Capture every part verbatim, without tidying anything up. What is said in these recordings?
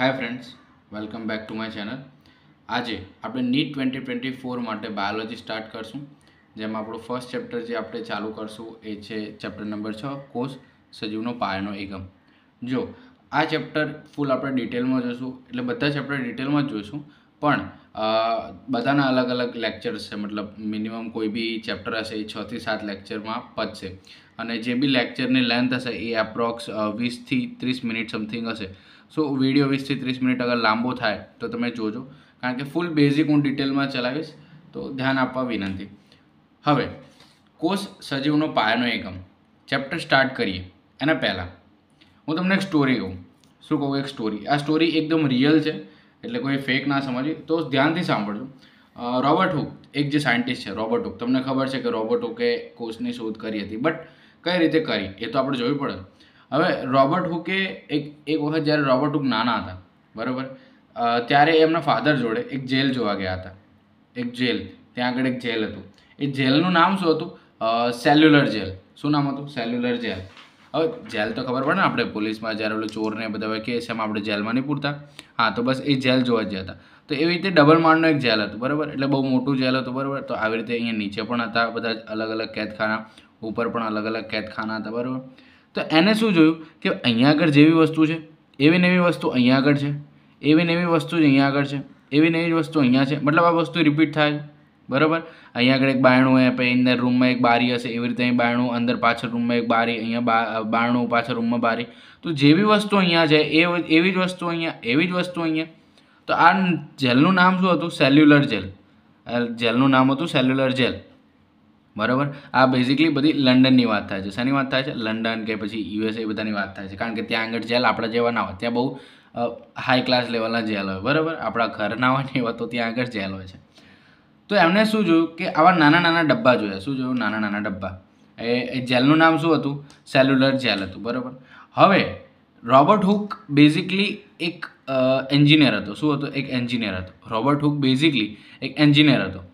Hi friends welcome back to my channel. आज आप NEET twenty twenty four माटे biology start करशूँ, जेम आप फर्स्ट चैप्टर जो आप चालू करशूँ ए चैप्टर नंबर छ कोष सजीवनो पायानो एकम। जो आ चैप्टर फूल आप डिटेल में जोशू, एटले बधा चैप्टर डिटेल में जोशू, पण बधाना अलग अलग लेक्चर्स है। मतलब मिनिमम कोई भी चैप्टर हशे ए छ थी सात लेक्चर में पतशे अने जे बी लेक्चर नी लेंथ हशे ए एप्रोक्स वीस थी तीस मिनिट समथिंग हशे। सो विडियो वीस थी तीस मिनिट अगर लांबो थाय तो तमे जोजो, कारण के फूल बेजिक हूँ डिटेल में चलावीश, तो ध्यान आपवा विनंती। हवे कोष सजीवनो पायानो एकम चैप्टर स्टार्ट करिए। एना पहला हूँ तमने एक स्टोरी कहूँ। शू कहूँ? एक स्टोरी। आ स्टोरी एकदम रियल है, एटले कोई फेक ना समझिए, तो ध्यानथी सांभळजो। रॉबर्ट हुक एक जे साइंटिस्ट है, रॉबर्ट हुक तमने खबर छे के रॉबर्ट हुके कोषनी शोध करी हती, बट कई रीते करी ए तो आपणे जोवी पड़े। हवे रॉबर्ट हुके एक एक वखत ज्यारे रॉबर्ट हुक नाना हता, बराबर, त्यारे एमना फाधर जोड़े एक जेल जोवा गया हता। एक जेल त्यां आगळ एक जेल हतुं, ए जेलनुं नाम शुं हतुं? Cellular jail. शुं नाम हतुं? Cellular jail. हवे जेल तो खबर पड़े ने आपणे, पुलिस में जैसे चोर ने बधा कहे छे आपणे जेल में नहीं पूरता। हाँ, तो बस ए जेल जोवा गया था। तो एवी रीते डबल माळनो एक जेल हतो, बराबर, एटले बहु मोटुं जेल हतो, बराबर। तो आ रीते अहींया नीचे पण हता बधा अलग अलग कैदखाना, ऊपर पण अलग अलग कैदखाना हता, बराबर। तो एने शुं जोयुं के अहींया आगळ जेवी वस्तु छे एवी नवी वस्तु अहींया आगळ छे, एवी नवी वस्तु ज अहींया आगळ छे, एवी नवी वस्तु अहींया छे। मतलब आ वस्तु रिपीट थाय, बराबर। अहीं आगे एक बायणु है, पे अंदर रूम में एक बारी हशे, एवी रीते बायणु अंदर पाछळ रूम में एक बारी, अहीं बायणु पाछळ रूम में बारी। तो जेवी वस्तु अहीं छे एवी ज वस्तु अहीं, एवी ज वस्तु अहीं। तो आ जेलनुं नाम शुं हतुं? Cellular jail. जेलनुं नाम हतुं सेल्युलर जेल, बराबर। आ बेसिकली बधी लंडननी वात थाय छे। शानी वात थाय छे? लंडन के पछी यूएसए बधानी वात थाय छे, कारण के त्यां आगळ जेल आपणा जेवा ना होय, त्यां बहु हाई क्लास लेवलना जेल होय, बराबर। आपणा घरना होय ने एवा तो त्यां आगळ जेल होय छे। तो एमने शू जो कि आवा नाना नाना डब्बा जोया। शू जो? नाना नाना डब्बा। ए जेलनुं नाम शू हतुं? सेल्युलर जेल हतुं, बराबर। हवे रॉबर्ट हुक बेसिकली एक एंजीनियर हतो। शू हतो? एक एंजीनियर हतो। रॉबर्ट हुक बेसिकली एक एंजीनियर हतो,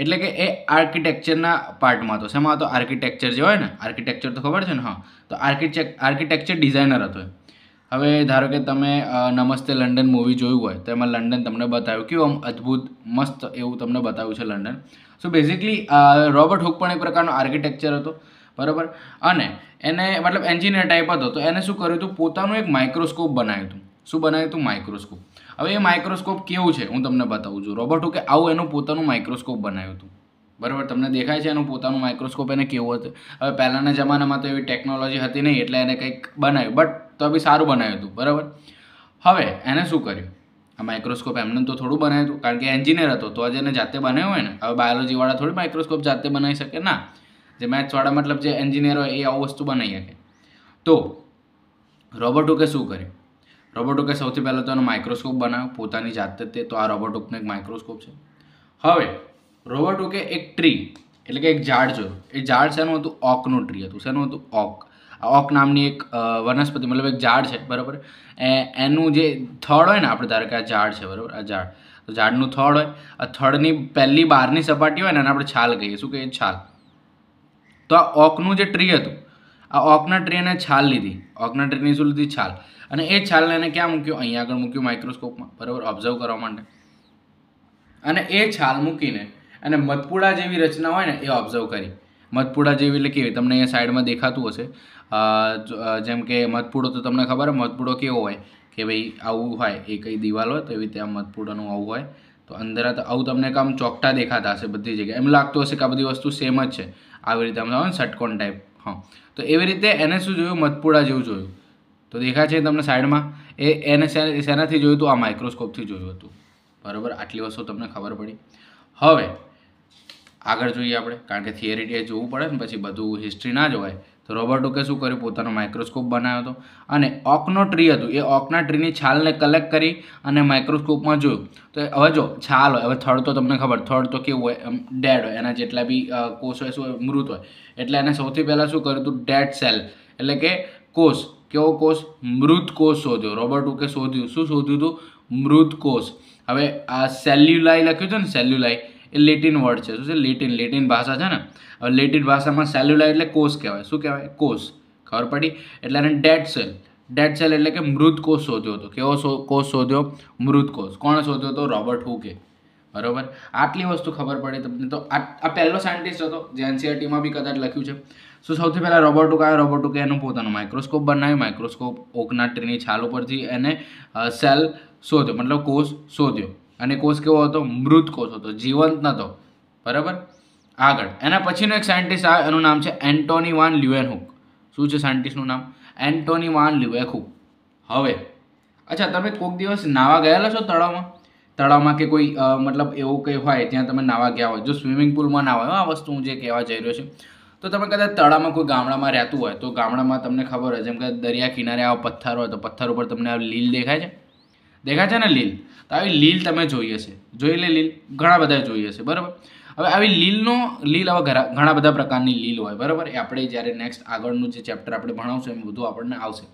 एटले के ए आर्किटेक्चरना पार्टमां हतो। शेमां हतो? आर्किटेक्चर जे होय ने, आर्किटेक्चर तो खबर छे ने। हाँ, तो आर्किटेक्ट आर्किटेक्चर डिजाइनर हतो। हवे धारो के तमे नमस्ते लंडन मूवी जोयुं होय, तो एमां लंडन तमने बताव्युं, केवुं आम अद्भुत मस्त एवुं तमने बताव्युं छे London. So basically Robert Hooke पण एक प्रकारनो आर्किटेक्चर हतो, बराबर। अने एने मतलब एंजीनियर टाइप हतो, तो एने शुं कर्युं हतुं? पोतानुं एक माइक्रोस्कोप बनाव्युं हतुं। शुं बनाव्युं हतुं? माइक्रोस्कोप। हवे ए माइक्रोस्कोप केवुं छे हुं तमने बतावुं छुं। रॉबर्ट हुके आवुं एनुं पोतानुं माइक्रोस्कोप बनाव्युं हतुं, बराबर। तमने देखाय छे एनुं पोतानुं माइक्रोस्कोप एने केवुं हतुं। हवे पहिलाना जमानामां तो एवी टेक्नोलॉजी हती नहीं, एटले एने कंईक बनाव्युं, बट तो बी सारूँ बनाव्युं हतुं, बराबर। हवे एने शुं कर्युं? आ माइक्रोस्कोप एमने तो थोड़ुं बनाव्युं हतुं, कारण के एंजीनियर हतो, तो आज एने जाते बनाव्युं होय ने। हवे बायोलॉजीवाળા थोड़ी माइक्रोस्कोप जाते बनावी शके ना, जे मेथ्सवाળા मतलब जे एंजीनियर होय ए आवी वस्तु बनावी शके। तो रॉबर्ट हुके शुं कर्युं? रॉबर्ट हुके सौथी पहेलो तो एनो माइक्रोस्कोप बनाव्यो पोतानी जाते ते, तो आ रॉबर्ट हुकनो एक माइक्रोस्कोप छे। हवे रॉबर्ट हुके एक ट्री एटले के एक झाड़ जोयुं। ए झाड़ शेनुं हतुं? ऑकनुं ट्री हतुं। शेनुं हतुं? ऑक। ऑक नामनी एक वनस्पति मतलब एक झाड़ है, बराबर। एनु जे थड़ होय ने, आपणे धारो के आ झाड़ है, बराबर, आ झाड़, तो झाड़नुं थड़ होय। आ थड़नी पहली बहारनी सपाटी होय ने एने आपणे छाल कहीए। शुं कहीए? छाल। तो आ ऑकनुं जे ट्री हतुं, आ ऑकना ट्रीने छाल लीधी। ऑकना ट्रीनी शुं लीधी? छाल। अने ए छालने एने क्यां मूक्यो? अहीं आगळ मूक्यो माइक्रोस्कोपमां, बराबर, ऑब्जर्व करवा माटे। अने ए छाल मूकीने अने मधपुड़ा जेवी रचना होय ने ए ऑब्जर्व करी। मधपुड़ा जेवी एटले केवी? तमने अहींया साइडमां देखातुं हशे, जेम के मधपुड़ो तो तमने खबर है मधपुड़ो केवो होय के भाई आवुं होय, ए कई दीवाल होय, तो एवी रीते आ मधपुड़ानुं आवुं होय। तो अंदर तो आवुं तमने आम चोकटा देखाता हशे बधी जग्याए, एम लागतुं हशे के आ बधी वस्तु सेम ज छे, आवी रीते आम षटकोण टाइप। हाँ, तो एवी रीते एने शुं जोयुं? मधपुड़ा जेवुं जोयुं। तो देखाय छे तमने साइडमां? ए एने शेनाथी जोयुं हतुं? आ माइक्रोस्कोपथी जोयुं हतुं, बराबर। आटली वस्तु तमने खबर पड़ी। हवे आगळ जोईए आपणे, कारण के थियरी जोवुं पड़े ने, पछी बधुं हिस्ट्री ना जोवाय। तो रॉबर्ट हुके शुं कर्युं? पोतानो माइक्रोस्कोप बनाव्यो हतो अने ऑकनो ट्री हतुं, ए ऑकना ट्रीनी छालने कलेक्ट करी अने माइक्रोस्कोपमां जोयुं। तो हवे जो छाल होय, हवे थड़ तो तमने खबर, थड़ तो केवो होय? डेड होय, एना जेटला बी कोष होय शुं होय? मृत होय, एटले एने सौथी पहेला शुं कर्युं हतुं? डेड सेल एटले के कोष। केवो कोष? मृत कोष शोध्यो। रॉबर्ट हुके शोध्युं? शुं शोध्युं हतुं? मृत कोष। हवे आ सेल्युलाई लख्युं छे ने, सेल्युलाई ए लेटिन वर्ड है। शुं छे? लेटिन। लेटिन भाषा है ने, लेटिन भाषा में सेल्युलाई एटले कोष कहवाय। शुं कहवाय? कोष। खबर पड़ी। एटले एने डेड सेल ડેડ સેલ એટલે કે મૃત કોષ શોધ્યો હતો. કેવો કોષ શોધ્યો? મૃત કોષ. કોણ શોધ્યો હતો? રોબર્ટ હુકે. બરાબર, આટલી વસ્તુ ખબર પડે તમને. તો આ પહેલો સાયન્ટિસ્ટ હતો જે એનસીઆરટીમાં બી કદાચ લખ્યું છે. સો સૌથી પહેલાં રોબર્ટ હુક આવ્યો. રોબર્ટ હુકે એનું પોતાનું માઇક્રોસ્કોપ બનાવ્યું. માઇક્રોસ્કોપ ઓકના ટ્રીની છાલ ઉપરથી એને સેલ શોધ્યો, મતલબ કોષ શોધ્યો. અને કોષ કેવો હતો? મૃત કોષ હતો, જીવંત નહોતો. બરાબર, આગળ એના પછીનો એક સાયન્ટિસ્ટ આવ્યો, એનું નામ છે એન્ટોની વાન લ્યુએનહુક. શું છે સાયન્ટિસ્ટનું નામ? Antonie van Leeuwenhoek. હવે અચ્છા, તમે કોઈક દિવસ નાવા ગયેલા છો તળાવમાં? તળાવમાં કે કોઈ મતલબ એવું કંઈ હોય ત્યાં તમે નાવા ગયા હોય, જો સ્વિમિંગ પુલમાં ના હોય, આ વસ્તુ હું જે કહેવા જઈ રહ્યો છું, તો તમે કદાચ તળાવમાં કોઈ ગામડામાં રહેતું હોય તો ગામડામાં તમને ખબર હોય, જેમ કે દરિયા કિનારે આવો પથ્થર હોય તો પથ્થર ઉપર તમને આ લીલ દેખાય છે, દેખાય છે ને લીલ? તો આવી લીલ તમે જોઈએ છે, જોઈ લે લીલ ઘણા બધા જોઈએ છે. બરાબર, હવે આવી લીલનો લીલ હવે ઘણા બધા પ્રકારની લીલ હોય. બરાબર, એ આપણે જ્યારે નેક્સ્ટ આગળનું જે ચેપ્ટર આપણે ભણાવશું એમ બધું આપણને આવશે.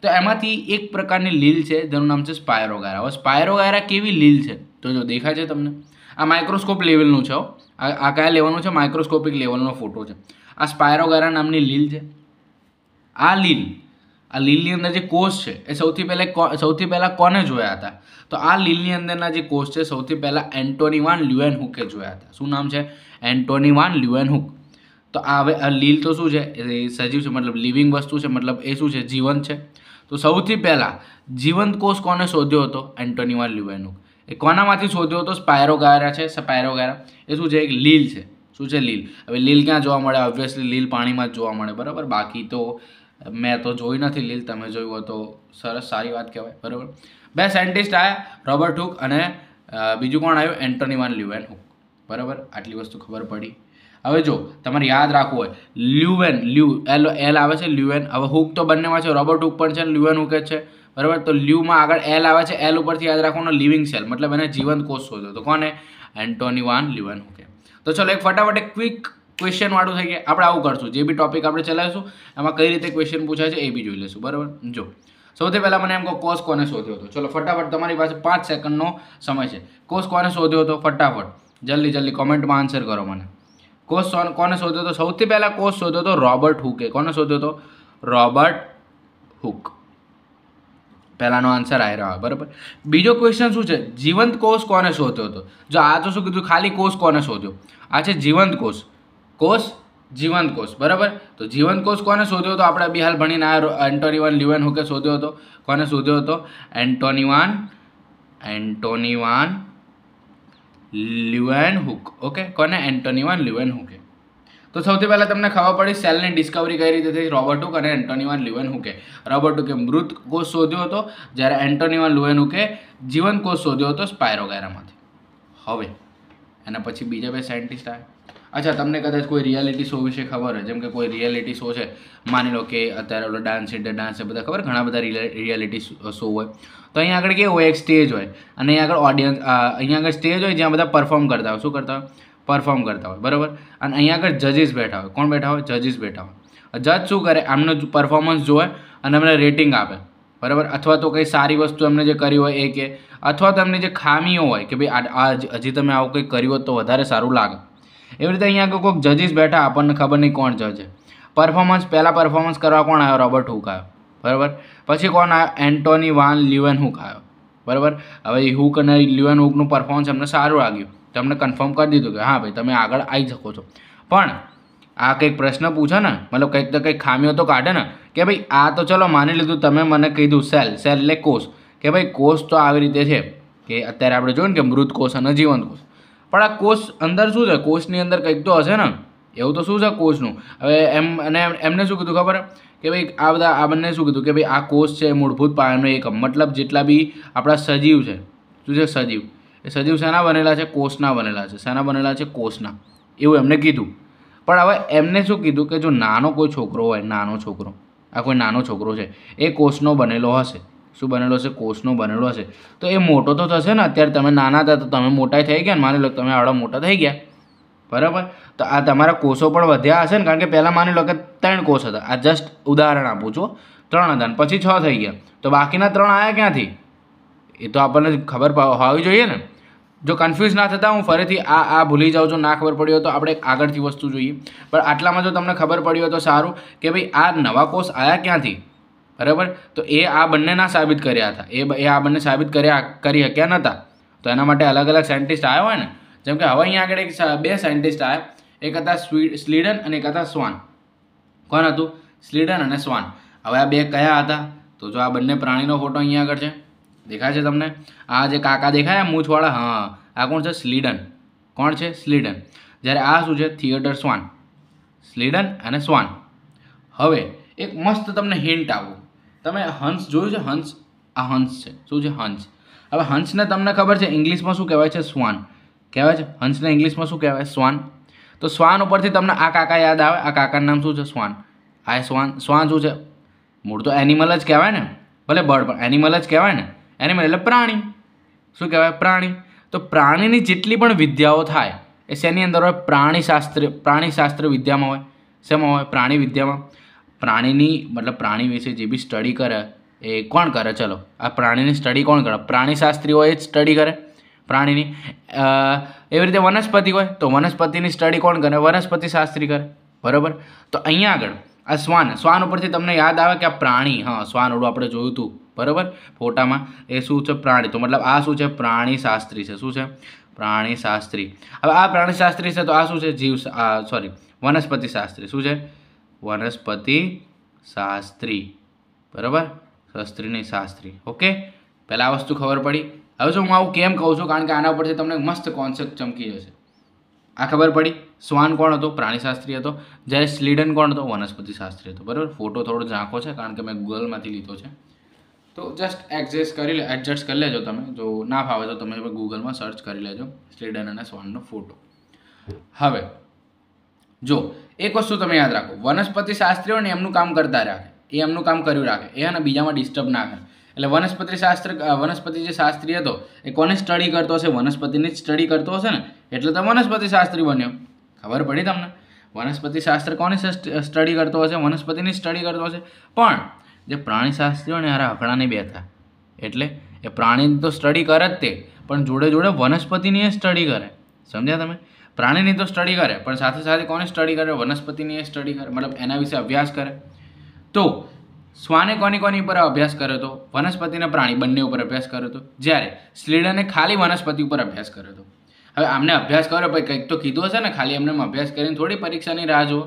તો એમાંથી એક પ્રકારની લીલ છે જેનું નામ છે સ્પાયરોગાયરા. હવે સ્પાયરોગાયરા કેવી લીલ છે? તો જો દેખાય છે તમને, આ માઇક્રોસ્કોપ લેવલનું છે. આ કયા લેવલનું છે? માઇક્રોસ્કોપિક લેવલનો ફોટો છે. આ સ્પાયરોગાયરા નામની લીલ છે. આ લીલ આ લીલની અંદર જે કોષ છે એ સૌથી પહેલાં સૌથી પહેલાં કોને જોયા હતા? તો આ લીલની અંદરના જે કોષ છે સૌથી પહેલાં એન્ટોની વાન લ્યુએનહુકે જોયા હતા. શું નામ છે? Antonie van Leeuwenhoek. તો આ હવે આ લીલ તો શું છે? એ સજીવ છે, મતલબ લિવિંગ વસ્તુ છે, મતલબ એ શું છે? જીવંત છે. તો સૌથી પહેલાં જીવંત કોષ કોને શોધ્યો હતો? Antonie van Leeuwenhoek. એ કોનામાંથી શોધ્યો હતો? સ્પાયરોગાયરા છે. સ્પાયરોગાયરા એ શું છે? એક લીલ છે. શું છે? લીલ. હવે લીલ ક્યાં જોવા મળે? ઓબ્વિયસલી લીલ પાણીમાં જ જોવા મળે. બરાબર, બાકી તો મેં તો જોઈ નથી લીલ. તમે જોયું હોય તો સરસ, સારી વાત કહેવાય. બરાબર, બે સાયન્ટિસ્ટ આવ્યા, રોબર્ટ હુક અને બીજું કોણ આવ્યું? Antonie van Leeuwenhoek. બરાબર, આટલી વસ્તુ ખબર પડી. હવે જો તમારે યાદ રાખવું હોય, લ્યુએન લ્યુ એલ એલ આવે છે, લ્યુએન. હવે હુક તો બંનેમાં છે, રોબર્ટ હુક પણ છે, લ્યુએન હુક જ છે. બરાબર, તો લ્યુમાં આગળ એલ આવે છે, એલ ઉપરથી યાદ રાખવાનું લિવિંગ સેલ, મતલબ એને જીવંત કોષ શોધ્યો તો કોને? એન્ટોની વાન લ્યુએનહુકે. તો ચલો એક ફટાફટ એક ક્વિક ક્વેશ્ચન વાળું થઈ ગયા. આપણે આવું કરશું, જે બી ટોપિક આપણે ચલાવીશું એમાં કઈ રીતે ક્વેશ્ચન પૂછાય છે એ બી જોઈ લઈશું. બરાબર, જો સૌથી પહેલાં મને એમ કહો, કોષ કોને શોધ્યો હતો? ચલો ફટાફટ, તમારી પાસે પાંચ સેકન્ડનો સમય છે. કોષ કોને શોધ્યો હતો? ફટાફટ જલ્દી જલ્દી કોમેન્ટમાં આન્સર કરો મને. કોષ કોને શોધ્યો હતો? સૌથી પહેલાં કોષ શોધ્યો હતો રોબર્ટ હુકે. કોને શોધ્યો હતો? Robert hook. પહેલાંનો આન્સર આવી રહ્યો. બરાબર, બીજો ક્વેશ્ચન શું છે? જીવંત કોષ કોને શોધ્યો હતો? જો આ તો શું કીધું? ખાલી કોષ કોને શોધ્યો? આ છે જીવંત કોષ. કોષ જીવંત કોષ. બરાબર, તો જીવંત કોષ કોને શોધ્યો હતો? આપણે બી હાલ ભણીને આ એન્ટોની વાન લ્યુએનહુકે શોધ્યો હતો. કોને શોધ્યો હતો? Antonie van Antonie van Leeuwenhoek. Okay, કોને? એન્ટોની વાન લ્યુએનહુકે. તો સૌથી પહેલાં તમને ખબર પડી સેલની ડિસ્કવરી કઈ રીતે થઈ? રોબર્ટ હુક અને એન્ટોની વાન લ્યુએનહુકે. રોબર્ટ હુકે મૃત કોષ શોધ્યો હતો, જ્યારે એન્ટોની વાન લ્યુએનહુકે જીવંત કોષ શોધ્યો હતો સ્પાયરોગાયરામાંથી. હવે એના પછી બીજા બે સાયન્ટિસ્ટ આવ્યા. અચ્છા, તમને કદાચ કોઈ રિયાલિટી શો વિશે ખબર હોય, જેમ કે કોઈ રિયાલિટી શો છે, માની લો કે અત્યારે ઓલો ડાન્સ ઇન્ડિયા ડાન્સ એ બધા ખબર, ઘણા બધા રિયાલિટી શો હોય. તો અહીંયા આગળ કેવું હોય? એક સ્ટેજ હોય અને અહીંયા આગળ ઓડિયન્સ, અહીંયા આગળ સ્ટેજ હોય જ્યાં બધા પરફોર્મ કરતા હોય. શું કરતા હોય? પરફોર્મ કરતા હોય. બરાબર, અને અહીંયા આગળ જજીસ બેઠા હોય. કોણ બેઠા હોય? જજીસ બેઠા હોય. જજ શું કરે? આમનો પરફોર્મન્સ જોવે અને અમને રેટિંગ આપે. બરાબર, અથવા તો કંઈ સારી વસ્તુ એમને જે કરી હોય એ કે, અથવા તો એમની જે ખામીઓ હોય કે ભાઈ આ હજી તમે આવું કંઈક કર્યું હોત તો વધારે સારું લાગે, એવી રીતે અહીંયા આગળ કોઈક જજીસ બેઠા, આપણને ખબર નહીં કોણ જજ છે. પરફોર્મન્સ પહેલાં પરફોર્મન્સ કરવા કોણ આવ્યો? રોબર્ટ હુક આવ્યો. બરાબર, પછી કોણ આવ્યો? એન્ટોની વાન લ્યુએનહુક આવ્યો. બરાબર, હવે હુક અને લ્યુએનહુકનું પરફોર્મન્સ એમને સારું લાગ્યું, તમને કન્ફર્મ કરી દીધું કે હા ભાઈ તમે આગળ આવી શકો છો. પણ આ કંઈક પ્રશ્ન પૂછે ને, મતલબ કંઈક તો કંઈક ખામીઓ તો કાઢે ને કે ભાઈ આ તો ચલો માની લીધું, તમે મને કીધું સેલ સેલ એટલે કોષ, કે ભાઈ કોષ તો આવી રીતે છે કે અત્યારે આપણે જોયું ને કે મૃત કોષ અને જીવંત કોષ, પણ આ કોષ અંદર શું છે? કોષની અંદર કંઈક તો હશે ને, એવું તો શું છે કોષનું? હવે એમ અને એમને શું કીધું ખબર કે ભાઈ આ બધા આ બંને શું કીધું કે ભાઈ આ કોષ છે મૂળભૂત પાયાનો એકમ, મતલબ જેટલા બી આપણા સજીવ છે, શું છે સજીવ, એ સજીવ શેના બનેલા છે? કોષના બનેલા છે. શેના બનેલા છે? કોષના, એવું એમને કીધું. પણ હવે એમને શું કીધું કે જો નાનો કોઈ છોકરો હોય, નાનો છોકરો, આ કોઈ નાનો છોકરો છે, એ કોષનો બનેલો હશે. શું બનેલો હશે? કોષનો બનેલો હશે. તો એ મોટો તો થશે ને, અત્યારે તમે નાના હતા તો તમે મોટા થઈ ગયા ને, માની લો તમે આવડા મોટા થઈ ગયા. બરાબર, તો આ તમારા કોષો પણ વધ્યા હશે ને, કારણ કે પહેલાં માની લો કે ત્રણ કોષ હતા, આ જસ્ટ ઉદાહરણ આપું છું, ત્રણ હતા ને પછી છ થઈ ગયા, તો બાકીના ત્રણ આવ્યા ક્યાંથી? એ તો આપણને ખબર હોવી જોઈએ ને. જો કન્ફ્યુઝ ના થતા, હું ફરીથી આ આ ભૂલી જાઉં છું, ના ખબર પડી હોય તો આપણે આગળથી વસ્તુ જોઈએ, પણ આટલામાં જો તમને ખબર પડી હોય તો સારું કે ભાઈ આ નવા કોષ આવ્યા ક્યાંથી. बराबर। तो ए आ बने ना साबित कर्या था, ए आ बने साबित कर्या करी शक्या नता। तो एना माटे अलग अलग साइंटिस्ट आया होय ने, जेम के हवे अहींया आगळ एक बे साइंटिस्ट आया, एक हता स्लीडन अने एक हता श्वान। कोण हतुं? स्लीडन अने श्वान। हवे आ बे कया हता? तो जो आ बने प्राणीनो फोटो अहींया आगळ छे, देखाय छे तमने आ जे काका देखाया मूछवाळा, हां आ कोण छे? स्लीडन। कोण छे? स्लीडन। ज्यारे आ शुं छे? थिएटर श्वान। स्लीडन अने श्वान। हवे एक मस्त तमने हिंट आपो, तमे हंस जोयुं छे? हंस आ हंस छे। शुं छे? हंस। हवे हंस ने तमने खबर छे इंग्लिश में शुं कहेवाय छे? श्वान कहेवाय छे। हंस ने इंग्लिश में शुं कहेवाय? श्वान। तो श्वान उपरथी तमने आ काका याद आवे, आ काकानुं नाम शुं छे? श्वान। आ श्वान श्वान शुं छे? मूळ तो एनिमल ज कहेवाय ने, भले बर्ड पण एनिमल ज कहेवाय ने। एनिमल एटले प्राणी। शुं कहेवाय? प्राणी। तो प्राणीनी जेटली पण विद्याओ थाय ए शेनी अंदर होय? प्राणीशास्त्र। प्राणीशास्त्र विद्यामां होय, शेमां होय? प्राणी विद्यामां। प्राणीनी मतलब प्राणी विषे जे बी स्टडी करे ए कोण करे? चलो आ प्राणीनी स्टडी कोण करे? प्राणीशास्त्रीओ ए ज स्टडी करे प्राणीनी। एवी रीते वनस्पति होय तो वनस्पतिनी स्टडी कोण करे? वनस्पति शास्त्री करे। बराबर। तो अहींया आगळ आ श्वान, श्वान उपरथी तमने याद आवे के आ प्राणी, हाँ श्वान ओळो आपणे जोयुं हतुं बराबर फोटा में, ए शू है? प्राणी। तो मतलब आ शू है? प्राणीशास्त्री है। शू है? प्राणीशास्त्री। हवे आ प्राणीशास्त्री है तो आ शू है? जीव सॉरी वनस्पतिशास्त्री। शू है? वनस्पतिशास्त्री बराबर, शास्त्री नहीं शास्त्री। ओके पहला आ वस्तु खबर पड़ी। हवे जो हूँ आऊँ केम कहूँ छूँ कारण के आना पर तमने मस्त कॉन्सेप्ट चमकी जशे। आ खबर पड़ी श्वान कोण हतो? प्राणीशास्त्री हतो। ज्यारे स्लीडन कोण हतो? वनस्पतिशास्त्री हतो बराबर। फोटो थोड़ो झाँखो है कारण के मैं गूगल में लीधो है, तो जस्ट एडजस्ट कर ले एडजस्ट कर लेजो तमे, जो ना फावे तो तमे गूगल में सर्च कर लेजो स्लीडन अने श्वाननो फोटो। हवे जो एक वस्तु तमे याद राखो, वनस्पतिशास्त्रीओ ने एमनुं काम करता राखे, ए एमनुं काम कर्युं राखे, ए आने बीजामां डिस्टर्ब ना करे। एटले वनस्पतिशास्त्र वनस्पति जे शास्त्री हतो ए कोने स्टडी करतो हशे? वनस्पतिनी ज स्टडी करतो हशे ने, एटले तो वनस्पतिशास्त्री बन्यो। खबर पड़ी तमने? वनस्पतिशास्त्र कोने स्टडी करतो हशे? वनस्पतिनी ज स्टडी करतो हशे। पण जे प्राणीशास्त्रीओ ने हारा हकड़ा नहीं बेहता, एटले ए प्राणी तो स्टडी करे ते पण जोड़े जोड़े वनस्पतिनी ए स्टडी करे। समझ्या तमे? प्राणीनी तो स्टडी करे पण साथे साथे कोने स्टडी करे? वनस्पतिनी ए स्टडी करे, मतलब एना विषे अभ्यास करे। तो श्वाने कोनी कोनी पर अभ्यास कर्यो तो? वनस्पति ने प्राणी बंने पर अभ्यास कर्यो तो। ज्यारे स्लीडने खाली वनस्पति पर अभ्यास कर्यो तो। हवे आमने अभ्यास कर्यो पण कंईक तो कीधुं हशे ने, खाली एमने अभ्यास करीने थोड़ी परीक्षानी राह जोवो।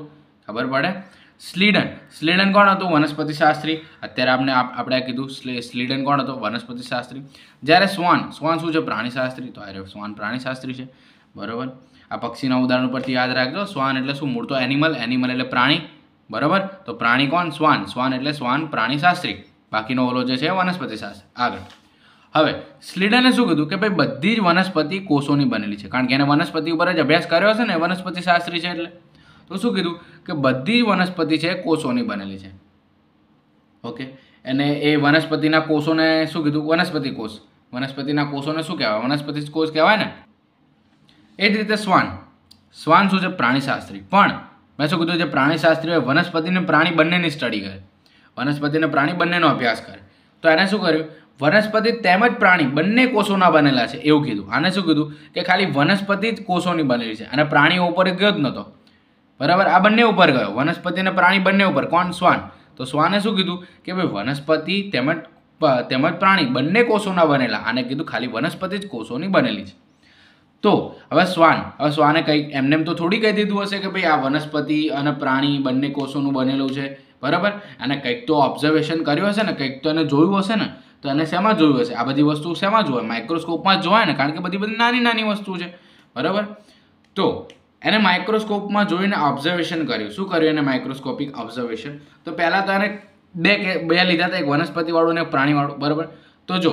खबर पड़े? स्लीडन। स्लीडन कोण हतो? वनस्पतिशास्त्री। अत्यारे आपणे आपणे कीधुं स्लीडन कोण हतो? वनस्पतिशास्त्री। ज्यारे श्वान, श्वान शुं छे? प्राणीशास्त्री। तो आर्यो श्वान प्राणीशास्त्री छे बरोबर। आ पक्षीना उदाहरण परथी याद राखजो, श्वान एटले शुं? मूळ तो एनिमल, एनिमल एटले प्राणी बरोबर। तो प्राणी कोण? श्वान। श्वान एटले श्वान प्राणीशास्त्री, बाकीनो ओलो जे छे वनस्पतिशास्त्र। आगळ हवे स्लीडने शुं कीधुं के भाई बधी ज वनस्पति कोषोनी बनेली छे, कारण के एने वनस्पति उपर ज अभ्यास कर्यो हशे ने, वनस्पतिशास्त्री छे एटले। तो शुं कीधुं के बधी वनस्पति है कोषोनी बनेली है। ओके एने ए वनस्पतिना कोषोने शुं कीधुं? वनस्पति कोष। वनस्पतिना कोषोने शुं कहेवाय? वनस्पति कोष कहेवाय ने। ए ज रीते श्वान, श्वान शुं छे? प्राणीशास्त्री। पण मैं शुं कीधुं जे प्राणीशास्त्री वनस्पति ने प्राणी बंनेनी स्टडी करे, वनस्पति ने प्राणी बंनेनो अभ्यास करे। तो एने शुं कर्युं? वनस्पति तेमज प्राणी बंने कोषोना बनेला छे एवुं कीधुं। आने शुं कीधुं के खाली वनस्पति ज कोषोनी बनेली छे अने प्राणी उपर गयो ज नतो बराबर। आ बंने उपर गयो, वनस्पति ने प्राणी बंने उपर। कोण? श्वान। तो श्वाने शुं कीधुं के भाई वनस्पति तेमज तेमज प्राणी बंने कोषोना बनेला, आने कीधुं खाली वनस्पति ज कोषोनी बनेली छे। तो हवे श्वान, हवे श्वाने कई एमनेम तो थोड़ी कही दीधुं हशे के भाई आ वनस्पति अने प्राणी बंने कोषोनुं बनेलुं छे बराबर। आने कंईक तो ऑब्जर्वेशन कर्युं हशे ने, कंईक तो एने जोयुं हशे ने। तो एने शेमां जोयुं हशे? आ बधी वस्तु शेमां जोवाय? माइक्रोस्कोपमां जोवाय ने, कारण के बधी बधी नानी नानी वस्तु छे बराबर। तो एने माइक्रोस्कोप में जोईने ऑब्जर्वेशन कर्युं। शुं कर्युं एने? Microscopic observation. तो पहला तो एने बे बे लीधा था, एक वनस्पति वाळो ने प्राणी वाळो बराबर। तो जो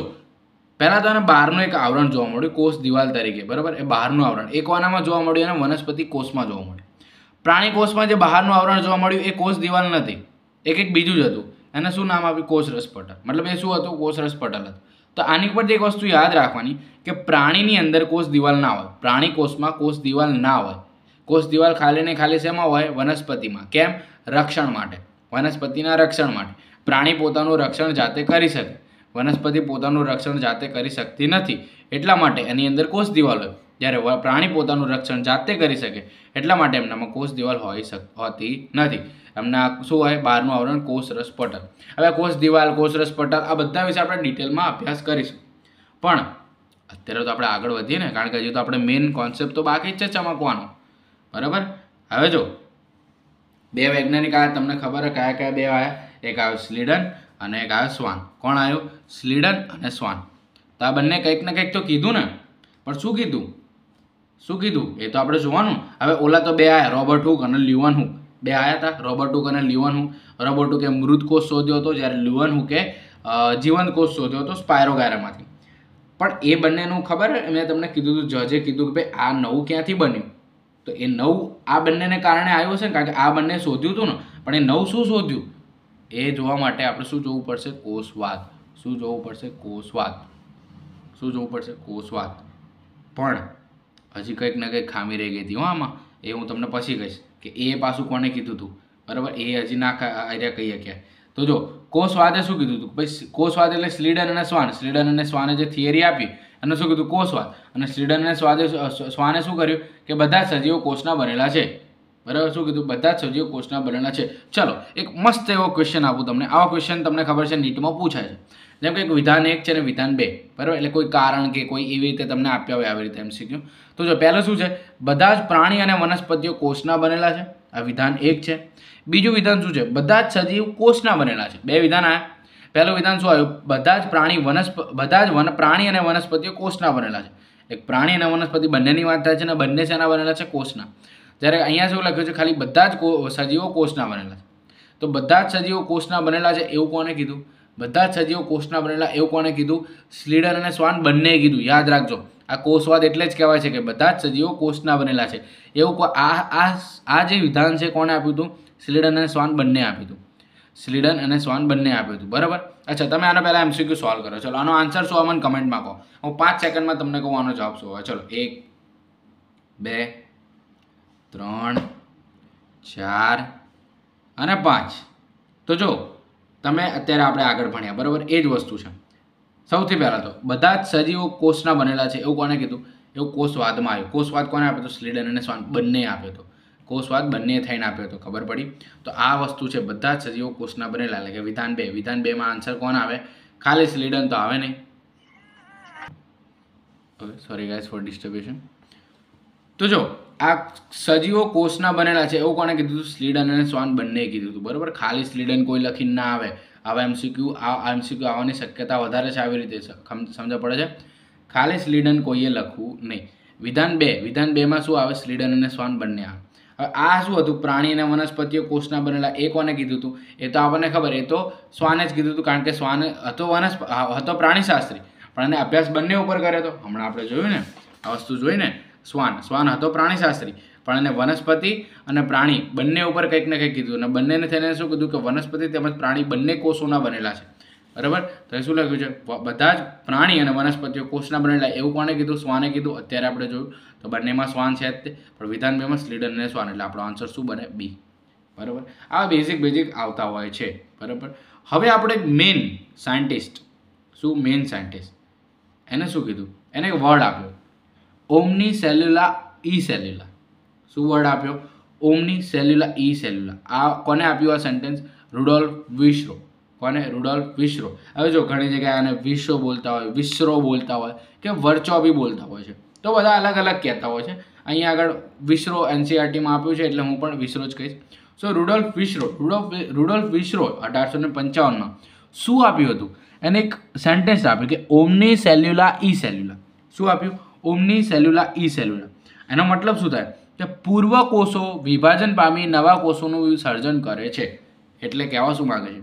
पहला तो एने बहारनुं एक आवरण जोवा मळ्युं कोष दीवाल तरीके बराबर। ए बहारनुं आवरण एक कोणामां जोवा मळ्युं? एने वनस्पति कोषमां जोवा मळ्युं। प्राणी कोषमां जे बहारनुं आवरण जोवा मळ्युं ए कोष दीवाल नथी, एक एक बीजुं ज हतुं। एने शुं नाम आप्युं? कोष रसपटल। मतलब ए शुं हतुं? कोष रसपटल हतुं। तो आनी परथी एक वस्तु याद राखवानी के प्राणीनी अंदर कोष दीवाल ना होय, प्राणी कोषमां कोष दीवाल ना होय। कोष दीवाल खाली ने खाली शेमां होय? वनस्पतिमां। केम? रक्षण माटे, वनस्पतिना रक्षण माटे। प्राणी पोतानुं रक्षण जाते करी शके, वनस्पति पोतानुं रक्षण जाते करी शकती नथी, एटला माटे एनी अंदर कोष दीवाल होय। ज्यारे प्राणी पोतानुं रक्षण जाते करी शके एटला माटे एमनामां कोष दीवाल होई होती नथी। એમના શું હોય બહારનું આવરણ, કોષરસ પટલ. હવે કોષ દિવાલ, કોષરસ પટલ આ બધા વિશે આપણે ડિટેલમાં અભ્યાસ કરીશું. પણ અત્યારે તો આપણે આગળ વધીએ ને, કારણ કે હજુ તો આપણે મેઇન કોન્સેપ્ટ તો બાકી જ છે ચમકવાનો. બરાબર, હવે જો બે વૈજ્ઞાનિક આવ્યા, તમને ખબર છે કયા કયા બે આવ્યા, એક આવ્યો સ્લીડન અને એક આવ્યો શ્વાન. કોણ આવ્યો? સ્લીડન અને શ્વાન. તો આ બંને કંઈક ને કંઈક તો કીધું ને, પણ શું કીધું શું કીધું એ તો આપણે જોવાનું. હવે ઓલા તો બે આવ્યા, રોબર્ટ હુક અને લ્યુવનહુક, બે આવ્યા હતા, રોબર્ટ હુક અને લ્યુવનહુક. રોબર્ટ હુકે મૃત કોષ શોધ્યો હતો, જ્યારે લ્યુવનહુકે જીવંત કોષ શોધ્યો હતો સ્પાયરોગાયરામાંથી. પણ એ બંનેનું ખબર મેં તમને કીધું હતું, જજે કીધું કે ભાઈ આ નવું ક્યાંથી બન્યું, તો એ નવું આ બંનેને કારણે આવ્યું છે ને, કારણ કે આ બંને શોધ્યું હતું ને. પણ એ નવું શું શોધ્યું એ જોવા માટે આપણે શું જોવું પડશે? કોષવાદ. શું જોવું પડશે? કોષવાદ. શું જોવું પડશે? કોષવાદ. પણ હજી કંઈક ને કંઈક ખામી રહી ગઈ હતી હો આમાં, એ હું તમને પછી કહીશ કે એ પાછું કોને કીધું હતું. બરાબર, એ હજી ના આઈડિયા કહી શક્યા. તો જો કોષવાદે શું કીધું હતું? ભાઈ કોષવાદ એટલે સ્લીડન અને શ્વાન. સ્લીડન અને શ્વાને જે થિયરી આપી અને શું કીધું? કોષવાદ. અને સ્લીડન અને સ્વાદે શ્વાને શું કર્યું કે બધા સજીવો કોષના બનેલા છે. બરાબર, શું કીધું? બધા જ સજીવો કોષના બનેલા છે. ચલો એક મસ્ત એવો ક્વેશ્ચન આપું તમને. આવા ક્વેશ્ચન તમને ખબર છે નીટમાં પૂછાય છે, જેમ કે વિધાન એક છે અને વિધાન બે. બરાબર, એટલે કોઈ કારણ કે કોઈ એવી રીતે તમને આપ્યા હોય, આવી રીતે એમસીક્યુ. તો જો પહેલું શું છે? બધા જ પ્રાણી અને વનસ્પતિઓ કોષના બનેલા છે. આ વિધાન એક છે. બીજું વિધાન શું છે? બધા જ સજીવ કોષના બનેલા છે. બે વિધાન આવ્યા. પહેલું વિધાન શું આવ્યું? બધા જ પ્રાણી વનસ્પ બધા જ વન પ્રાણી અને વનસ્પતિઓ કોષના બનેલા છે. એક પ્રાણી અને વનસ્પતિ બંનેની વાત થાય છે અને બંને શેના બનેલા છે? કોષના. જ્યારે અહીંયા શું લખ્યું છે? ખાલી બધા જ સજીવો કોષના બનેલા છે. તો બધા જ સજીવો કોષના બનેલા છે એવું કોને કીધું? બધા જ સજીવો કોષના બનેલા એવું કોને કીધું? સ્લીડન અને શ્વાન બંનેએ કીધું. યાદ રાખજો, આ કોષવાદ એટલે જ કહેવાય છે કે બધા જ સજીવો કોષના બનેલા છે એવું આ આ જે વિધાન છે કોણે આપ્યું હતું? સ્લીડન અને શ્વાન બંને આપ્યું હતું. સ્લીડન અને શ્વાન બંને આપ્યું હતું. બરાબર, અચ્છા તમે આના પહેલાં એમસીક્યુ સોલ્વ કરો. ચલો આનો આન્સર શું આવે મને કમેન્ટમાં કહો. હું પાંચ સેકન્ડમાં તમને કહું આનો જવાબ શું આવે. ચલો એક બે ત્રણ ચાર અને પાંચ. તો જો તમે અત્યારે આપણે આગળ ભણ્યા, બરાબર, એ જ વસ્તુ છે. સૌથી પહેલાં તો બધા જ સજીવો કોષના બનેલા છે એવું કોને કીધું? એવું કોષવાદમાં આવ્યું. કોષવાદ કોને આપ્યો હતો? સ્લીડન અને શ્વાન બંને આપ્યો હતો. કોષવાદ બંને થઈને આપ્યો હતો. ખબર પડી? તો આ વસ્તુ છે, બધા જ સજીવો કોષના બનેલા, એટલે કે વિધાન બે. વિધાન બેમાં આન્સર કોણ આવે? ખાલી સ્લીડન તો આવે નહીં. Sorry guys for disturbation. તો જો આ સજીવો કોષના બનેલા છે એવું કોને કીધું હતું? સ્લીડન અને શ્વાન બંને કીધું હતું. બરાબર, ખાલી સ્લીડન કોઈ લખીને ના આવે. આવા એમસીક્યુ આ એમસીક્યુ આવવાની શક્યતા વધારે છે. આવી રીતે સમજ પડે છે. ખાલી સ્લીડન કોઈએ લખવું નહીં. વિધાન બે. વિધાન બેમાં શું આવે? સ્લીડન અને શ્વાન બંને આવે. હવે આ શું હતું? પ્રાણી અને વનસ્પતિઓ કોષના બનેલા, એ કોને કીધું હતું? એ તો આપણને ખબર, એ તો શ્વાને જ કીધું હતું, કારણ કે શ્વાન હતો વનસ્પ હતો પ્રાણીશાસ્ત્રી, પણ એને અભ્યાસ બંને ઉપર કર્યો હતો. હમણાં આપણે જોયું ને આ વસ્તુ જોઈને, શ્વાન શ્વાન હતો પ્રાણીશાસ્ત્રી, પણ એને વનસ્પતિ અને પ્રાણી બંને ઉપર કંઈક ને કંઈક કીધું, અને બંનેને થઈને શું કીધું કે વનસ્પતિ તેમજ પ્રાણી બંને કોષોના બનેલા છે. બરાબર, તો એ શું લખ્યું છે? બધા જ પ્રાણી અને વનસ્પતિઓ કોષના બનેલા એવું કોણે કીધું? શ્વાને કીધું. અત્યારે આપણે જોયું તો બંનેમાં શ્વાન છે જ તે, પણ વિધાન બેમાં સ્લીડન અને શ્વાન, એટલે આપણો આન્સર શું બને? બી. બરાબર, આ બેઝિક બેઝિક આવતા હોય છે. બરાબર, હવે આપણે એક મેઇન સાયન્ટિસ્ટ, શું મેઇન સાયન્ટિસ્ટ, એને શું કીધું? એને એક વર્ડ આપ્યો, ઓમની સેલ્યુલા ઈ સેલ્યુલા. શું વર્ડ આપ્યો? ઓમની સેલ્યુલા ઈ સેલ્યુલા. આ કોને આપ્યું આ સેન્ટેન્સ? Rudolf Virchow. કોને? Rudolf Virchow. હવે જો ઘણી જગ્યાએ આને વિર્ચો બોલતા હોય, વિર્ચો બોલતા હોય, કે વર્ચો બી બોલતા હોય છે, તો બધા અલગ અલગ કહેતા હોય છે. અહીંયા આગળ વિર્ચો એનસીઆરટીમાં આપ્યું છે, એટલે હું પણ વિર્ચો જ કહીશ. So Rudolf Virchow, Rudolf Rudolf Virchow અઢારસો ને પંચાવનમાં શું આપ્યું હતું? એને એક સેન્ટેન્સ આપ્યું કે ઓમની સેલ્યુલા ઈ સેલ્યુલા. શું આપ્યું? ઓમની સેલ્યુલા ઈ સેલ્યુલા. એનો મતલબ શું થાય? કે પૂર્વ કોષો વિભાજન પામી નવા કોષોનું સર્જન કરે છે. એટલે કહેવા શું માગે છે?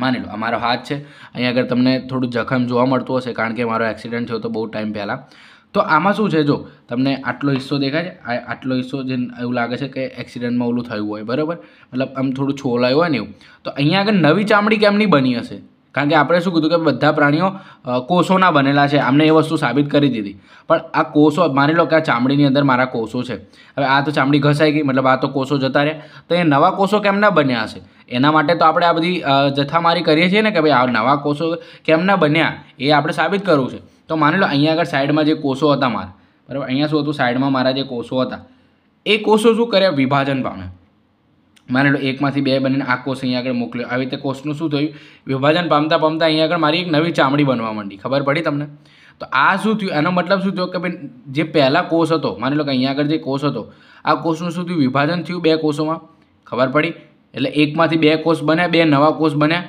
માની લો અમારો હાથ છે, અહીંયા આગળ તમને થોડું જખમ જોવા મળતું હશે, કારણ કે મારો એક્સિડન્ટ થયો હતો બહુ ટાઈમ પહેલાં. તો આમાં શું છે? જો તમને આટલો હિસ્સો દેખાય છે, આટલો હિસ્સો જે એવું લાગે છે કે એક્સિડન્ટમાં ઓલું થયું હોય, બરાબર, મતલબ આમ થોડું છોલાયું હોય ને એવું. તો અહીંયા આગળ નવી ચામડી કેમની બની હશે? કારણ કે આપણે શું કીધું કે બધા પ્રાણીઓ કોષોના બનેલા છે, આમને એ વસ્તુ સાબિત કરી દીધી. પણ આ કોષો, માની લો કે આ ચામડીની અંદર મારા કોષો છે, હવે આ તો ચામડી ઘસાઈ ગઈ, મતલબ આ તો કોષો જતા રહ્યા, તો એ નવા કોષો કેમ ના બન્યા હશે? એના માટે તો આપણે આ બધી જથ્થામારી કરીએ છીએ ને કે ભાઈ આ નવા કોષો કેમ ના બન્યા, એ આપણે સાબિત કરવું છે. તો માની લો અહીંયા આગળ સાઈડમાં જે કોષો હતા મારા, બરાબર, અહીંયા શું હતું? સાઈડમાં મારા જે કોષો હતા એ કોષો શું કર્યા? વિભાજન પામે. मानी लो एक में बे बनी आ कोष अँ आग मोकलो। आ रीते कोषनु शू थयुं विभाजन पामता पामता अँ आग मारी एक नवी चामड़ी बनवा मांडी। खबर पड़ी तमने? तो आ शू थयुं, एनो मतलब शू थयो कि भाई जे पहला कोष हतो, मानी लो कि अँ आग जे कोष हतो आ कोषनु शू थयुं विभाजन थयुं बे कोषों में। खबर पड़ी? एटले एक में बे कोष बन्या, बे नवा कोष बन्या।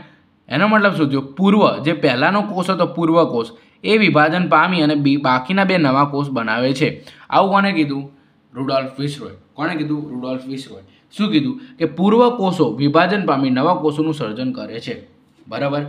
एनो मतलब शू थयो? पूर्व जे पहलानो कोष हतो पूर्व कोष ए विभाजन पामी अने बाकीना बे नवा कोष बनावे छे। आवुं कोणे कीधुं? Rudolf Virchow. कोणे कीधुं? रुडोल्फ विर्चोव। शू कीधुं कि पूर्व कोषो विभाजन पामी नवा कोषोनुं सर्जन करे छे। बराबर,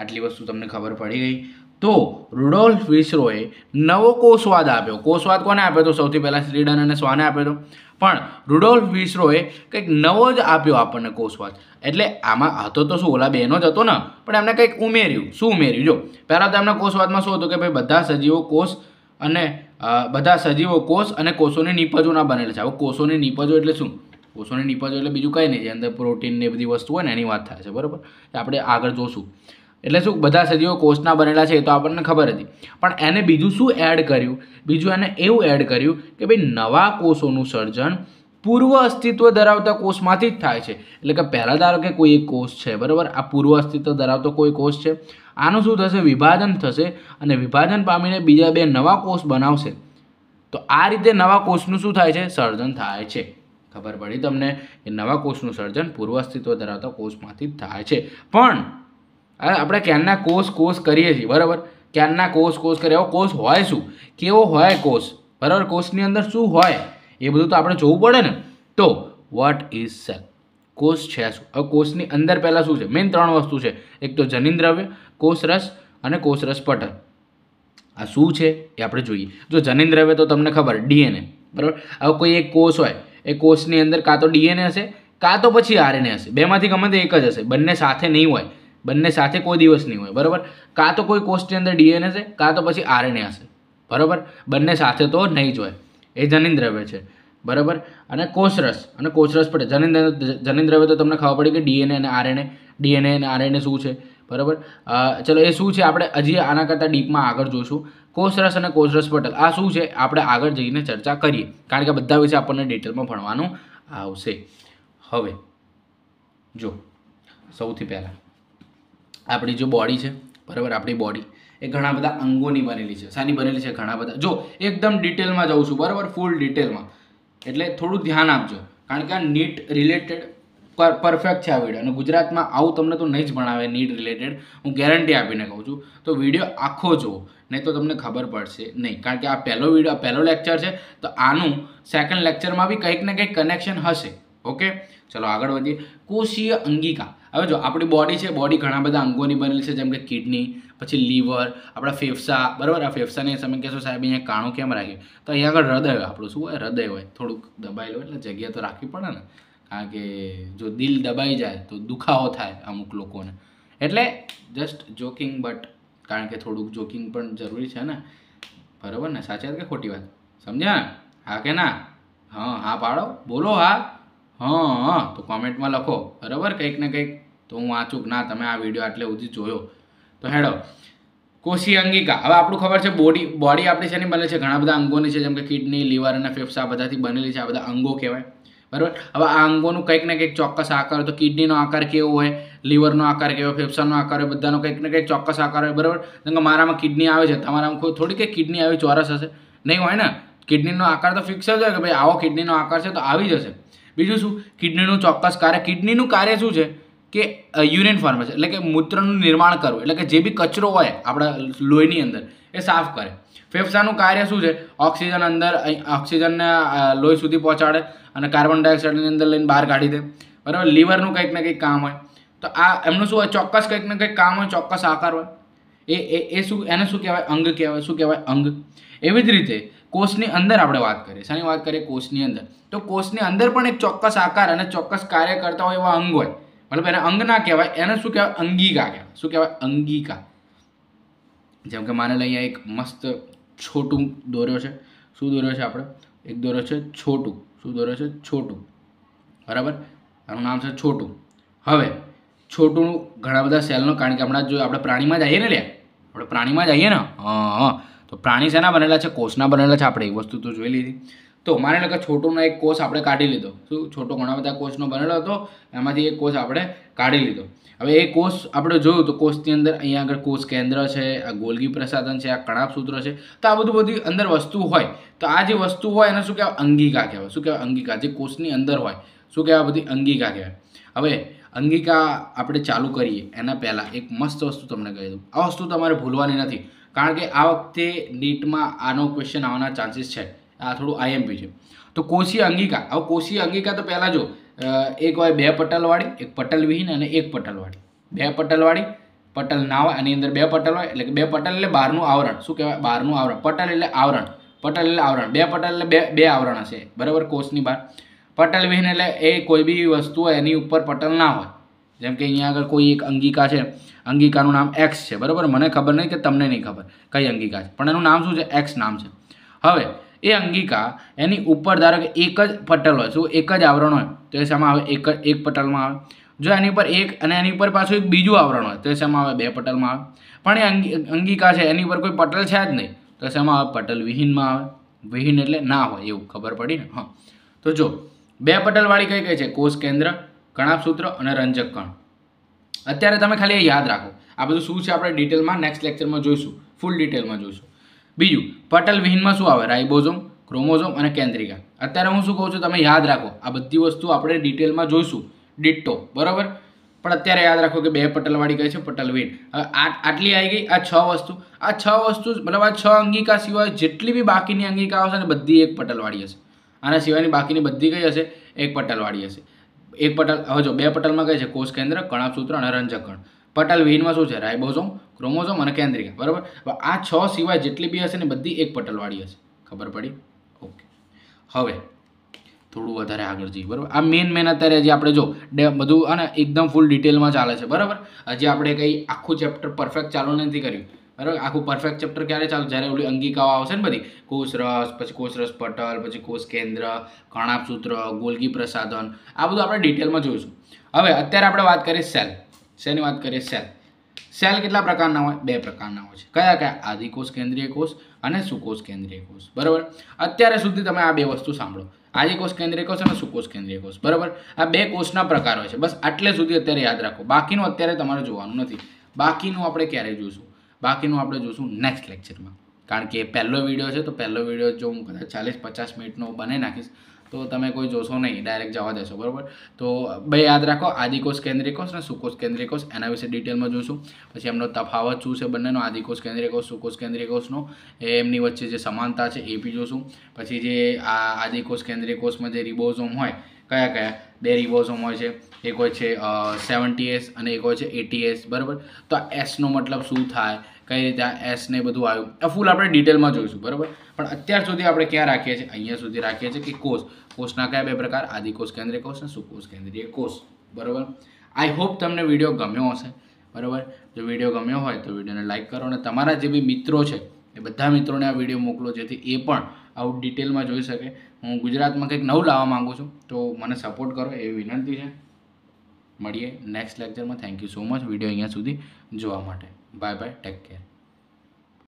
आटली वस्तु तमने खबर पड़ी गई। तो रुडोल्फ विर्चोवे नवो कोषवाद आप्यो। कोषवाद कोने आप्यो? तो सौथी पहेला श्लेडन अने श्वाने आप्यो तो, पण रुडोल्फ विर्चोवे कंईक नवो ज आप्यो आपणने कोषवाद। एटले आमां हतो तो शुं? ओला बेनो ज हतो ने, पण एमणे कंईक उमेर्युं। शुं उमेर्युं? जो पहेला तो एमणे कोषवादमां शुं हतुं कि भाई बधा सजीवो कोष अने बधा सजीवो कोष अने कोषोनी नीपजोना बनेला छे। हवे कोषोनी नीपजो एटले शुं? कोषोनी नीपजो एटले बीजुं कांई नहीं, जे अंदर प्रोटीन ने बधी वस्तु होय ने एनी वात थाय छे। बरोबर, आपणे आगळ जोशुं। एटले शुं बधा सजीवो कोषना बनेला छे तो आपणने खबर हती, पण एने बीजुं शुं एड कर्युं? बीजुं एने एवुं एड कर्युं के भाई नवा कोषोनुं सर्जन पूर्व अस्तित्व धरावता कोषमांथी ज थाय छे। एटले के पहेला धारो के कोई एक कोष छे, बरोबर, आ पूर्व अस्तित्व धरावतो कोई कोष छे, आनुं शुं थशे? विभाजन थशे अने विभाजन पामीने बीजा बे नवा कोष बनावशे। तो आ रीते नवा कोषनुं शुं थाय छे? सर्जन थाय छे। खबर पड़ी तमने? ए नवा कोषनुं सर्जन पूर्व अस्तित्व धरावता कोषमांथी ज थाय छे। पण આપણે ક્યારના કોષ કોષ કરીએ છીએ, બરાબર, ક્યારના કોષ કોષ કરીએ, એવો કોષ હોય શું? કેવો હોય કોષ? બરાબર, કોષની અંદર શું હોય એ બધું તો આપણે જોવું પડે ને. તો વોટ ઇઝ સેલ? કોષ છે શું? હવે કોષની અંદર પહેલાં શું છે? મેઇન ત્રણ વસ્તુ છે, એક તો જનીન દ્રવ્ય, કોષરસ અને કોષરસ પટલ. આ શું છે એ આપણે જોઈએ. જો જનીન દ્રવ્ય તો તમને ખબર, ડીએનએ, બરાબર. હવે કોઈ એક કોષ હોય, એ કોષની અંદર કાં તો ડીએનએ હશે કાં તો પછી આરએનએ હશે, બેમાંથી ગમે તે એક જ હશે, બંને સાથે નહીં હોય, બંને સાથે કોઈ દિવસ નહીં હોય, બરાબર. કાં તો કોઈ કોષની અંદર ડીએનએ છે કાં તો પછી આરએનએ હશે, બરાબર, બંને સાથે તો નહીં જ હોય. એ જનીન દ્રવ્ય છે, બરાબર. અને કોષરસ અને કોષરસ પડે જનીન જનીન દ્રવ્ય તો તમને ખબર પડી કે ડીએનએ અને આરએનએ, ડીએનએ અને આરએનએ શું છે, બરાબર. ચલો, એ શું છે આપણે હજી આના કરતાં ડીપમાં આગળ જોઈશું. કોષરસ અને કોષરસ પટલ આ શું છે આપણે આગળ જઈને ચર્ચા કરીએ, કારણ કે બધા વિશે આપણને ડિટેલમાં ભણવાનું આવશે. હવે જો સૌથી પહેલાં આપણી जो बॉडी है, बराबर, आपणी बॉडी ए घणा बधा अंगोनी बनेली है। सानी बनेली है? घणा बधा. जो एकदम डिटेल में जाऊँ छूँ, बराबर, फूल डिटेल में, एटले थोड़ू ध्यान आपजो, कारण के आ नीट रिलेटेड पर परफेक्ट है आ वीडियो. गुजरात में आव तमने तो नहीं ज भणावे नीट रिलेटेड, हूँ गेरंटी आपीने कहूँ छूँ. तो वीडियो आखो जो नहीं तो तमने खबर पड़शे नहीं, कारण के आ पहलो वीडियो, पहलो लेक्चर है, तो आनु सेकंड लेक्चर में भी कंईक ने कंईक कनेक्शन हशे. ओके, चलो आगळ वधीए. कोषीय अंगिका. हवे जो आपणी बॉडी छे, बॉडी घणा बधा अंगोनी बनेली छे, जेम के किडनी, पछी लीवर, आपड़ा फेफसा, बराबर. आ फेफसाने तमे कहेशो साहेब अहींया काणो केम राख्यो, तो अहींया આગળ હૃદય હોય. આપણું શું હોય? હૃદય હોય. થોડુંક દબાયેલું એટલે જગ્યા તો રાખવી પડે ને, કારણ કે જો દિલ દબાઈ જાય તો દુખાવો થાય અમુક લોકોને. એટલે જસ્ટ જોકિંગ, બટ કારણ કે થોડુંક જોકિંગ પણ જરૂરી છે ને, બરાબર ને? સાચી વાત કે ખોટી વાત? સમજ્યા ને? હા કે ના? હા હા પાડો, બોલો હા. हाँ हाँ तो कॉमेंट में लखो, बराबर, कंईक ने कंईक तो हूँ वाँचू ना तमे आ विडियो आटले सुधी जोयो तो हेडो. कोषीय अंगिका. हवे आपणुं खबर छे बॉडी बॉडी आपणी शेनी बनेली छे? घणा बधा अंगोनी छे, जेम के किडनी, लीवर अने फेफसा बधाथी बनेली छे. आ बधा अंगो कहेवाय, बराबर. हवे आ अंगोनुं कंईक ने कंईक चोक्कस आकार, तो किडनीनो आकार केवो होय, लीवरनो आकार केवो, फेफसानो आकार होय, बधानो कंईक ने कंईक चोक्कस आकार होय, बराबर. જેમ કે મારામાં કિડની આવે છે, તમારામાં કોઈ થોડી કે કિડની આવી ચોરસ હશે નહીં, હોય ને? કિડનીનો આકાર તો ફિક્સ જ હોય કે ભાઈ આવો કિડનીનો આકાર છે તો આવી જ હશે. બીજું શું? કિડનીનું ચોક્કસ કાર્ય. કિડનીનું કાર્ય શું છે કે યુરિન ફોર્મેશન, એટલે કે મૂત્રનું નિર્માણ કરવું, એટલે કે જે બી કચરો હોય આપણા લોહીની અંદર એ સાફ કરે. ફેફસાનું કાર્ય શું છે? ઓક્સિજન અંદર ઓક્સિજનને લોહી સુધી પહોંચાડે અને કાર્બન ડાયોક્સાઇડની અંદર લઈને બહાર કાઢી દે, બરાબર. લીવરનું કંઈક ને કંઈક કામ હોય, તો આ એમનું શું હોય? ચોક્કસ કંઈક ને કંઈક કામ હોય, ચોક્કસ આકાર હોય. એ એ શું એને શું કહેવાય? અંગ કહેવાય. શું કહેવાય? અંગ. એવી જ રીતે કોષની અંદર આપણે વાત કરીએ. શાની વાત કરીએ? કોષની અંદર. તો કોષની અંદર પણ એક ચોક્કસ આકાર અને ચોક્કસ કાર્ય કરતા હોય એવા અંગ હોય, મતલબ એને અંગ ના કહેવાય, એને શું કહેવાય? અંગિકા કહેવાય. શું કહેવાય? અંગિકા. જેમ કે માને લઈએ એક મસ્ત છોટું દોર્યો છે. શું દોર્યો છે આપણે? એક દોર્યો છે છોટું. શું દોર્યો છે? છોટું, બરાબર. આનું નામ છે છોટું. હવે છોટું ઘણા બધા સેલનો, કારણ કે હમણાં જો આપણે પ્રાણીમાં જઈએ ને, લે આપણે પ્રાણીમાં જઈએ ને, હા હા તો પ્રાણી શેના બનેલા છે? કોષના બનેલા છે. આપણે એ વસ્તુ તો જોઈ લીધી. तो माने लगा छोटो एक कोष आप काढ़ी लीधो। शू छोटो घणा बधा कोषनो बनेलो हतो, एमांथी एक कोष आपणे काढ़ी लीधो। हवे ए कोष आपणे जोयुं तो कोषनी अंदर अहींया आगळ कोष केंद्र छे, आ गोल्गी प्रसाधन छे, आ कणाभसूत्र छे। तो आ बधुं बधी अंदर वस्तु होय तो आ जे वस्तु होय एने शुं कहेवाय? अंगिका कहेवाय। शुं कहेवाय? अंगिका। जे कोषनी अंदर होय शुं कहेवाय? बधी अंगिका कहेवाय। हवे अंगिका आपणे चालू करीए एना पहेला एक मस्त वस्तु तमने कही दूं। आ वस्तु तमारे भूलवानी नथी, कारण के आ वखते नीट में आनो क्वेश्चन आवाना चांसीस है। आ थोड़ा आईएमपी है। तो कोषीय अंगिका, अब कोषीय अंगिका तो पहला जो एक वाय बे पटलवाड़ी, एक पटलविहीन और एक पटलवाड़ी। बे पटलवाड़ी पटल ना होय अने अंदर बे पटल होय एटले के बे पटल एटले बहारनुं आवरण। शुं कहेवाय? बहारनुं आवरण। पटल एटले आवरण, पटल एटले आवरण, बे पटल एटले बे आवरण हशे, बराबर, कोषनी बहार। पटलविहीन एटले ए कोई बी वस्तु होय एनी उपर पटल ना होय। जेम के अहीं आगळ कोई एक अंगिका है, अंगिकानुं नाम एक्स है, बराबर। मने खबर नहीं कि तमने नहीं खबर कई अंगिका है, पण एनुं नाम शुं छे? एक्स नाम छे। हवे ए अंगिका एनी उपर धारो के एक ज पटल होय, शुं एक ज आवरण होय तो ए शामां आवे? एक एक पटलमां आवे। जो एनी पर एक अने एनी पर पाछुं एक बीजुं आवरण होय तो ए शामां आवे? बे पटलमां आवे। पण ए अंगिका है एनी पर कोई पटल छे ज नहीं तो ए शामां आवे? पटल विहीनमां आवे। विहीन एटले ना होय एवुं खबर पड़ी ने। हाँ, तो जो बे पटलवाड़ी कई कई है? कोष केंद्र, कणाभसूत्र और रंजक कण। अत्यारे तमे खाली याद राखो। आ बधुं शुं छे आपणे डिटेल में नेक्स्ट लेक्चर में जोईशुं, फूल डिटेल में जोईशुं। बीजू पटल विहीन में शुं आवे? राइबोसोम, क्रोमोसोम और केंद्रिका। अत्यारे हूँ शुं कहूँ छुं तमे याद राखो। आ बधी वस्तु आपणे डिटेल में जोईशुं, डिट्टो, बराबर। पण अत्यारे याद राखो कि बे पटलवाड़ी कई छे? पटल विहीन। आटली आई गई आ छ वस्तु। आ छ वस्तु मतलब आ छ अंगिका सिवाय जेटली बी बाकीनी अंगिका हशे ने बधी एक पटलवाड़ी हशे। आना सिवायनी बाकीनी बधी कई हशे? एक पटलवाड़ी हशे। एक पटल, हवे जो बे पटल में कई है? कोष केंद्र, कणाभसूत्र और रंजक कण। पटल विहीन में शुं छे? राइबोसोम, क्रोमोसोम और केंद्रिका, बराबर। आ छ सिवाय जेटली बी हशे ने बधी एक पटलवाड़ी हशे। खबर पड़ी? ओके, हवे थोड़ू वधारे आगळ जीए, बराबर। आ मेन मेन अत्यारे जे आपणे जो बधुं आने एकदम फूल डिटेल में चाले छे, बराबर। हजी आपणे कई आखू चेप्टर परफेक्ट चालू नहीं कर्युं, बराबर। आखू परफेक्ट चैप्टर क्यारे चालू? ज्यारे ओली अंगिकाओ आवशे ने बधी, कोष रस, पछी कोष रस पटल, पछी कोष केंद्र, कणाभसूत्र, गोल्गी प्रसाधन, आ बधुं आपणे डिटेल में जोईशुं। हवे अत्यारे आपणे वात करीए सेल। शेनी वात करीए? सेल। सेल केटला प्रकारना होय? बे प्रकारना होय छे। कया कया? आदिकोष केंद्रीय कोष अने सुकोष केंद्रीय कोष, बराबर। अत्यारे सुधी तमे आ बे वस्तु सांभळो, आदिकोष केंद्रीय कोष अने सुकोष केंद्रीय कोष, बराबर। आ बे कोषना प्रकार होय छे। बस आटले सुधी अत्यारे याद राखो। बाकीनुं अत्यारे तमारे जोवानुं नथी। बाकीनुं आपणे क्यारे जोईशुं? बाकीनुं आपणे जोईशुं नेक्स्ट लेक्चर में, कारण के पहलो विडियो छे। तो पहलो विडियो जो हूँ कदाच चालीस पचास मिनिटनो बनावी नाखीश, तो तमे कोई जोशो नहीं, डायरेक्ट जवा देशो, बराबर। तो भाई याद राखो, आदिकोष केंद्रीय कोष और सुकोष केंद्रीय कोष एना विषे डिटेल में जोईशुं। पछी एमनो तफावत शुं छे बंनेनो, आदिकोष केंद्रीय कोष सुकोष केंद्रीय कोषनो एमनी वच्चे जे समानता छे ए बी जोईशुं। पछी जे आ आदिकोष केंद्रीय कोष में जे रिबोसोम होय, क्या क्या? बे रिबोसोम होय छे, एक होय छे सेवंटी एस अने एक होय छे एटी एस, बराबर। तो आ एस नो मतलब शुं थाय, कई रीते आ एस ने बधुं आव्युं, आ फूल आपणे डिटेल में जोईशुं, बराबर। पण अत्यार सुधी आपणे क्या राखीए छीए? अहींया सुधी राखीए छीए कि कोष, कोषना क्या बे प्रकार? आदिकोष केंद्रीय कोष अने सुकोष केंद्रीय कोष, बराबर। आई होप तमने विडियो गम्यो हशे, बराबर। जो विडियो गम्यो होय तो विडियोने लाइक करो, अने तमारा जे बी मित्रो छे ए बधा मित्रोने आ विडियो मोकलो, जेथी ए पण आउट डिटेल में जोई सके। हूँ गुजरात में कंईक नवुं लाववा माँगु छूँ, तो मने सपोर्ट करो एवी विनंती है। मळीए नेक्स्ट लेक्चर में। Thank you so much video अहींया सुधी जोवा माटे। Bye bye, take care.